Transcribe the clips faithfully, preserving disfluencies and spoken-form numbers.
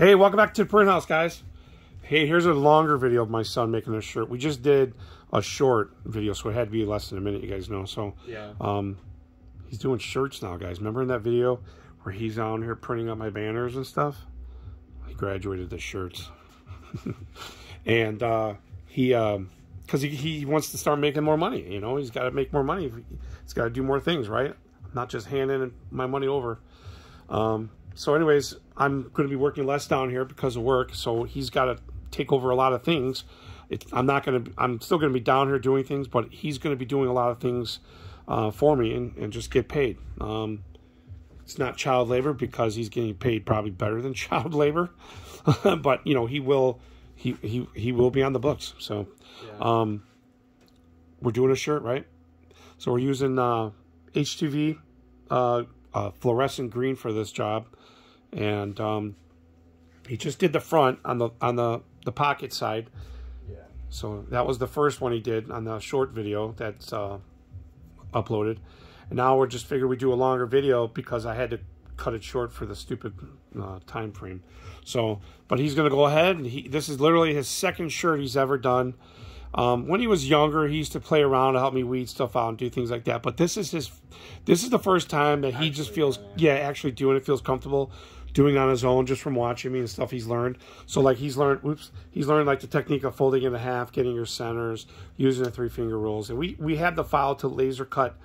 Hey, welcome back to the print house, guys. Hey, here's a longer video of my son making a shirt. We just did a short video, so it had to be less than a minute, you guys know. So yeah, um he's doing shirts now, guys. Remember in that video where he's on here printing up my banners and stuff? He graduated the shirts. And uh he um because he, he wants to start making more money, you know. He's got to make more money. He's got to do more things, right? I'm not just handing my money over. Um, so anyways, I'm going to be working less down here because of work. So he's got to take over a lot of things. It, I'm not going to, I'm still going to be down here doing things, but he's going to be doing a lot of things uh, for me and, and just get paid. Um, it's not child labor because he's getting paid probably better than child labor, but you know, he will, he, he, he will be on the books. So, yeah. um, we're doing a shirt, right? So we're using, uh, H T V, uh, uh, fluorescent green for this job. And, um, he just did the front on the, on the, the pocket side. Yeah. So that was the first one he did on the short video that's, uh, uploaded. And now we're just figured we do a longer video because I had to cut it short for the stupid, uh, time frame. So, but he's going to go ahead and he, this is literally his second shirt he's ever done. Um, when he was younger, he used to play around to help me weed stuff out and do things like that. But this is his, this is the first time that he actually, just feels, yeah, actually doing it, feels comfortable doing on his own just from watching me and stuff he's learned. So like he's learned, oops, he's learned like the technique of folding in half, getting your centers, using the three finger rules. And we, we have the file to laser cut,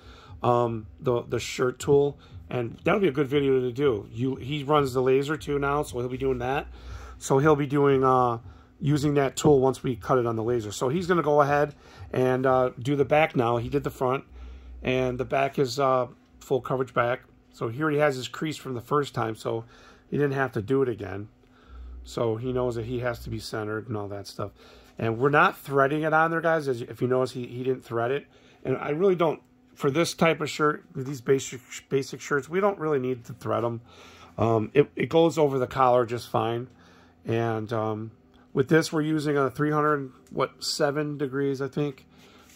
um, the, the shirt tool. And that'll be a good video to do. You, he runs the laser too now. So he'll be doing that. So he'll be doing, uh, using that tool once we cut it on the laser. So he's going to go ahead and uh, do the back now. He did the front, and the back is uh, full coverage back. So here he has his crease from the first time, so he didn't have to do it again. So he knows that he has to be centered and all that stuff. And we're not threading it on there, guys. As if you notice, he, he didn't thread it. And I really don't, for this type of shirt, these basic basic shirts, we don't really need to thread them. Um, it, it goes over the collar just fine. And... Um, with this, we're using a three hundred, what, seven degrees, I think,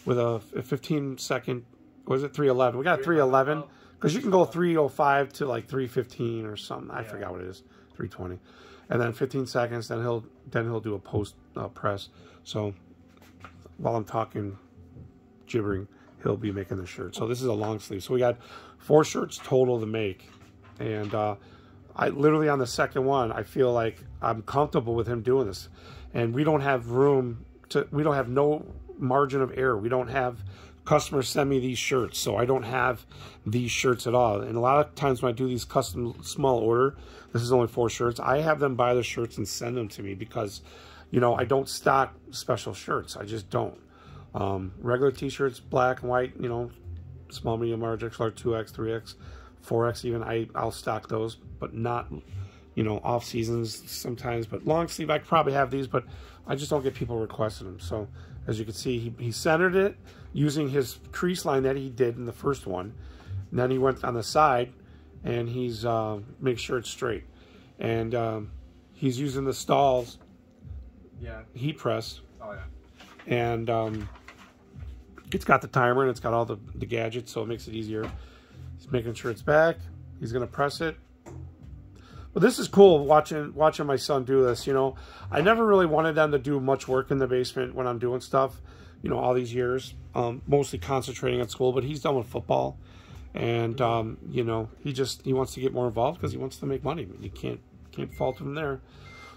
with a fifteen second, was it three eleven? We got three eleven, because you can go three oh five to like three fifteen or something. I yeah. forgot what it is, three twenty. And then fifteen seconds, then he'll then he'll do a post uh, press. So while I'm talking gibbering, he'll be making the shirt. So this is a long sleeve. So we got four shirts total to make. And uh, I literally on the second one, I feel like I'm comfortable with him doing this, and we don't have room to, we don't have no margin of error. We don't have customers send me these shirts. So I don't have these shirts at all. And a lot of times when I do these custom small order, this is only four shirts. I have them buy the shirts and send them to me because, you know, I don't stock special shirts. I just don't. Um, regular t-shirts, black and white, you know, small, medium, large, X L R, two X, three X, four X even, I, I'll stock those, but not, you know, off seasons sometimes. But long sleeve, I probably have these, but I just don't get people requesting them. So as you can see, he, he centered it using his crease line that he did in the first one. And then he went on the side and he's uh, make sure it's straight. And um, he's using the stalls, yeah, heat press. Oh yeah. And um, it's got the timer and it's got all the, the gadgets, so it makes it easier. He's making sure it's back. He's gonna press it. Well, this is cool watching watching my son do this, you know. I never really wanted them to do much work in the basement when I'm doing stuff, you know, all these years. Um, mostly concentrating on school, but he's done with football. And, um, you know, he just, he wants to get more involved because he wants to make money. You can't can't fault him there.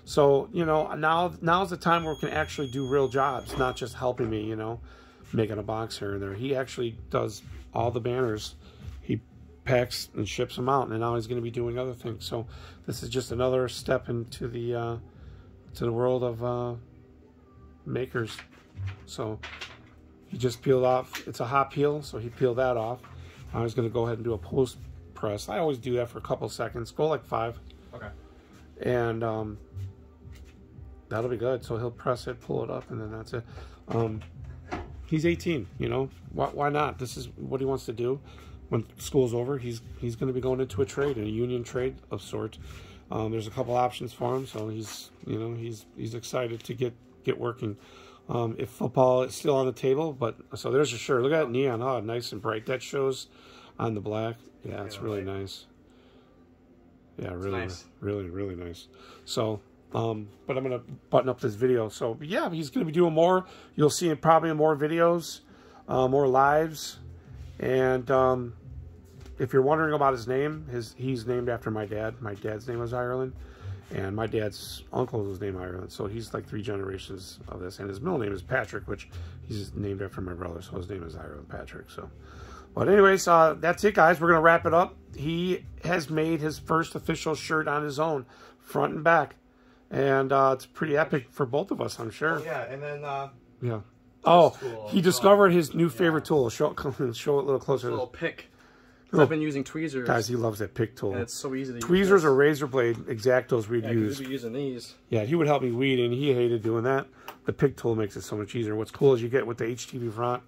So, you know, now now's the time where we can actually do real jobs, not just helping me, you know, making a box here and there. He actually does all the banners. He packs and ships them out, and now he's going to be doing other things. So this is just another step into the uh, to the world of uh, makers. So he just peeled off. It's a hot peel, so he peeled that off. Now he's going to go ahead and do a post press. I always do that for a couple seconds. Go like five. Okay. And um, that'll be good. So he'll press it, pull it up, and then that's it. Um, he's eighteen. You know, why, why not? This is what he wants to do. When school's over, he's he's going to be going into a trade, a union trade of sorts. Um, there's a couple options for him, so he's you know he's he's excited to get get working. Um, if football is still on the table, but so there's a shirt. Look at that neon, oh, nice and bright. That shows on the black. Yeah, it's really nice. Yeah, really, really, really nice. So Um, but I'm going to button up this video. So, yeah, he's going to be doing more. You'll see him probably in more videos, uh, more lives. And um, if you're wondering about his name, his he's named after my dad. My dad's name was Ireland. And my dad's uncle was named Ireland. So he's like three generations of this. And his middle name is Patrick, which he's named after my brother. So his name is Ireland Patrick. So, but anyways, uh, that's it, guys. We're going to wrap it up. He has made his first official shirt on his own, front and back. And uh, it's pretty epic for both of us, I'm sure. Oh, yeah, and then... Uh, yeah. Oh, tool, he discovered um, his new favorite yeah. tool. Show it, show it a little closer. This little pick. I've been using tweezers. Guys, he loves that pick tool. And it's so easy to tweezers use. Tweezers or razor blade exactos we'd yeah, use. Yeah, using these. Yeah, he would help me weed, and he hated doing that. The pick tool makes it so much easier. What's cool is you get with the H T V front...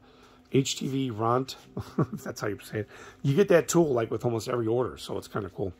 H T V Ront, that's how you say it. You get that tool like with almost every order, so it's kind of cool.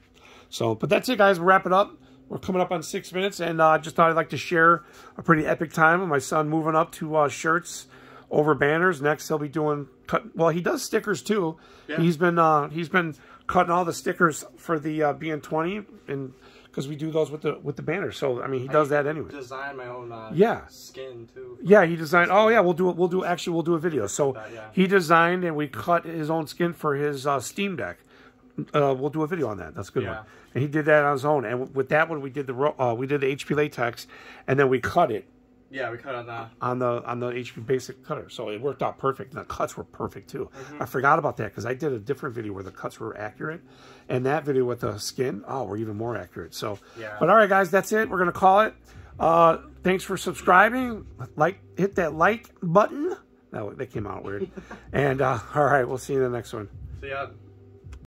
So, but that's it, guys. We're wrapping up. We're coming up on six minutes, and I uh, just thought I'd like to share a pretty epic time with my son moving up to uh, shirts over banners. Next, he'll be doing cut. Well, he does stickers too. Yeah. He's been uh, he's been cutting all the stickers for the uh, B N twenty, and because we do those with the with the banners. So I mean, he does I that anyway. Design my own. Uh, yeah. Skin too. Yeah, he designed. Oh yeah, we'll do it. We'll do actually. We'll do a video. So that, yeah. he designed and we cut his own skin for his uh, Steam Deck. Uh, we'll do a video on that. That's a good yeah. one. And he did that on his own. And with that one, we did the uh, we did the H P latex, and then we cut it. Yeah, we cut on the on the on the H P basic cutter. So it worked out perfect. And the cuts were perfect too. Mm-hmm. I forgot about that because I did a different video where the cuts were accurate, and that video with the skin, oh, we're even more accurate. So, yeah. But all right, guys, that's it. We're gonna call it. Uh, thanks for subscribing. Like, hit that like button. That that came out weird. And uh, all right, we'll see you in the next one. See ya.